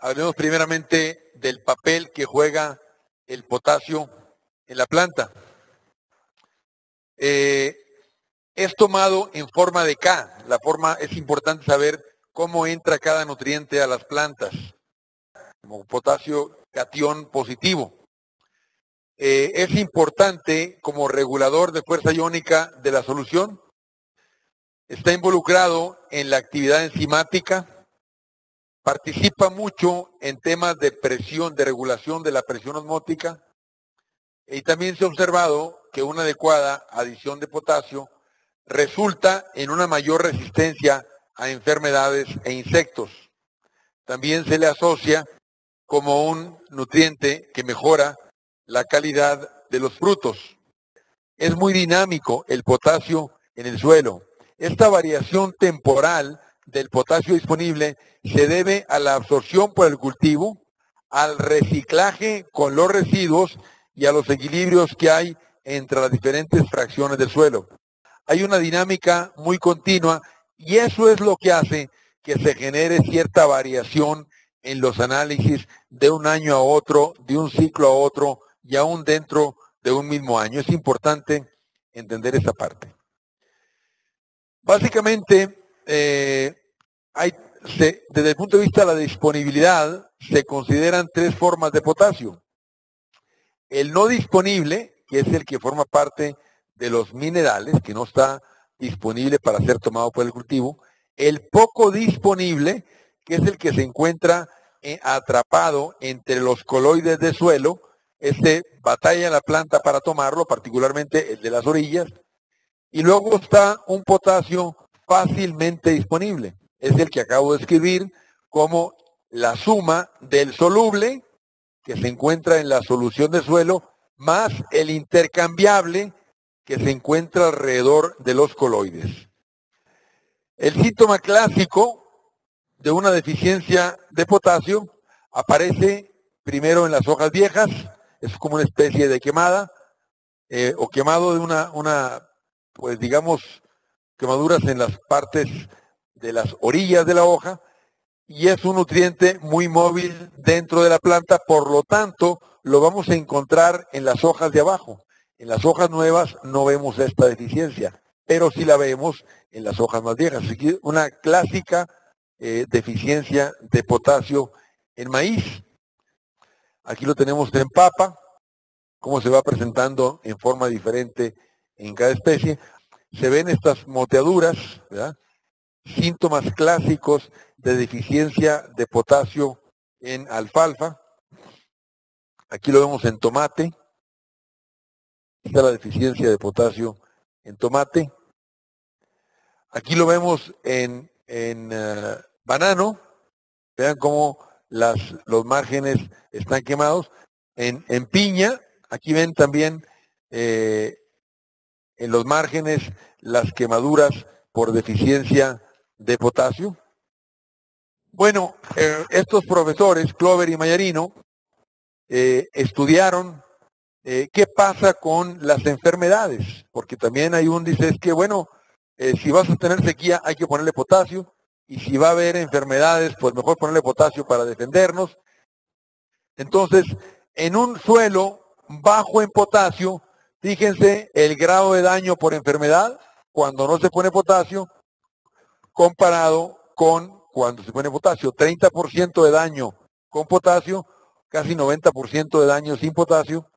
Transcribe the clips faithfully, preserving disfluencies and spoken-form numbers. Hablemos primeramente del papel que juega el potasio en la planta. Eh, es tomado en forma de K. La forma es importante saber cómo entra cada nutriente a las plantas, como potasio cation positivo. Eh, es importante como regulador de fuerza iónica de la solución. Está involucrado en la actividad enzimática. Participa mucho en temas de presión, de regulación de la presión osmótica. Y también se ha observado que una adecuada adición de potasio resulta en una mayor resistencia a enfermedades e insectos. También se le asocia como un nutriente que mejora la calidad de los frutos. Es muy dinámico el potasio en el suelo. Esta variación temporal del potasio disponible se debe a la absorción por el cultivo, al reciclaje con los residuos y a los equilibrios que hay entre las diferentes fracciones del suelo. Hay una dinámica muy continua y eso es lo que hace que se genere cierta variación en los análisis de un año a otro, de un ciclo a otro, y aún dentro de un mismo año. Es importante entender esa parte. Básicamente, eh, hay, se, desde el punto de vista de la disponibilidad, se consideran tres formas de potasio. El no disponible, que es el que forma parte de los minerales, que no está disponible para ser tomado por el cultivo. El poco disponible, que es el que se encuentra eh, atrapado entre los coloides de suelo. Este batalla la planta para tomarlo, particularmente el de las orillas. Y luego está un potasio fácilmente disponible. Es el que acabo de escribir como la suma del soluble que se encuentra en la solución de suelo más el intercambiable que se encuentra alrededor de los coloides. El síntoma clásico de una deficiencia de potasio aparece primero en las hojas viejas. Es como una especie de quemada eh, o quemado de una, una, pues digamos, quemaduras en las partes de las orillas de la hoja, y es un nutriente muy móvil dentro de la planta, por lo tanto lo vamos a encontrar en las hojas de abajo. En las hojas nuevas no vemos esta deficiencia, pero sí la vemos en las hojas más viejas. Así que una clásica eh, deficiencia de potasio en maíz. Aquí lo tenemos en papa, cómo se va presentando en forma diferente en cada especie. Se ven estas moteaduras, ¿verdad? Síntomas clásicos de deficiencia de potasio en alfalfa. Aquí lo vemos en tomate. Está la deficiencia de potasio en tomate. Aquí lo vemos en, en uh, banano. Vean cómo las, los márgenes están quemados. En, en piña, aquí ven también eh, en los márgenes las quemaduras por deficiencia de potasio. Bueno, eh, estos profesores, Clover y Mayarino, eh, estudiaron eh, qué pasa con las enfermedades, porque también hay un dice, es que bueno, eh, si vas a tener sequía hay que ponerle potasio, y si va a haber enfermedades, pues mejor ponerle potasio para defendernos. Entonces, en un suelo bajo en potasio, fíjense el grado de daño por enfermedad cuando no se pone potasio, comparado con cuando se pone potasio. treinta por ciento de daño con potasio, casi noventa por ciento de daño sin potasio.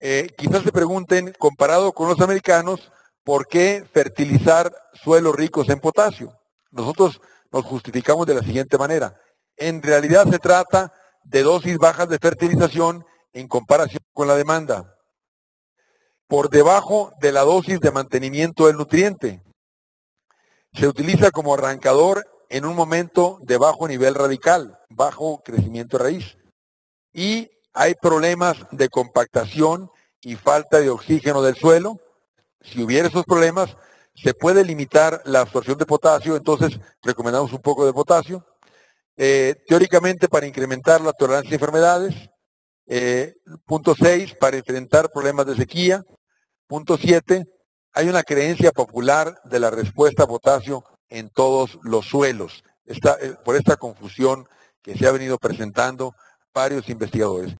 Eh, quizás se pregunten, comparado con los americanos, ¿por qué fertilizar suelos ricos en potasio? Nosotros nos justificamos de la siguiente manera. En realidad se trata de dosis bajas de fertilización en comparación con la demanda, por debajo de la dosis de mantenimiento del nutriente. Se utiliza como arrancador en un momento de bajo nivel radical, bajo crecimiento de raíz. Y hay problemas de compactación y falta de oxígeno del suelo. Si hubiera esos problemas, se puede limitar la absorción de potasio, entonces recomendamos un poco de potasio. Eh, teóricamente para incrementar la tolerancia a enfermedades. Eh, punto seis, para enfrentar problemas de sequía. Punto siete, hay una creencia popular de la respuesta a potasio en todos los suelos. Esta, eh, por esta confusión que se ha venido presentando varios investigadores.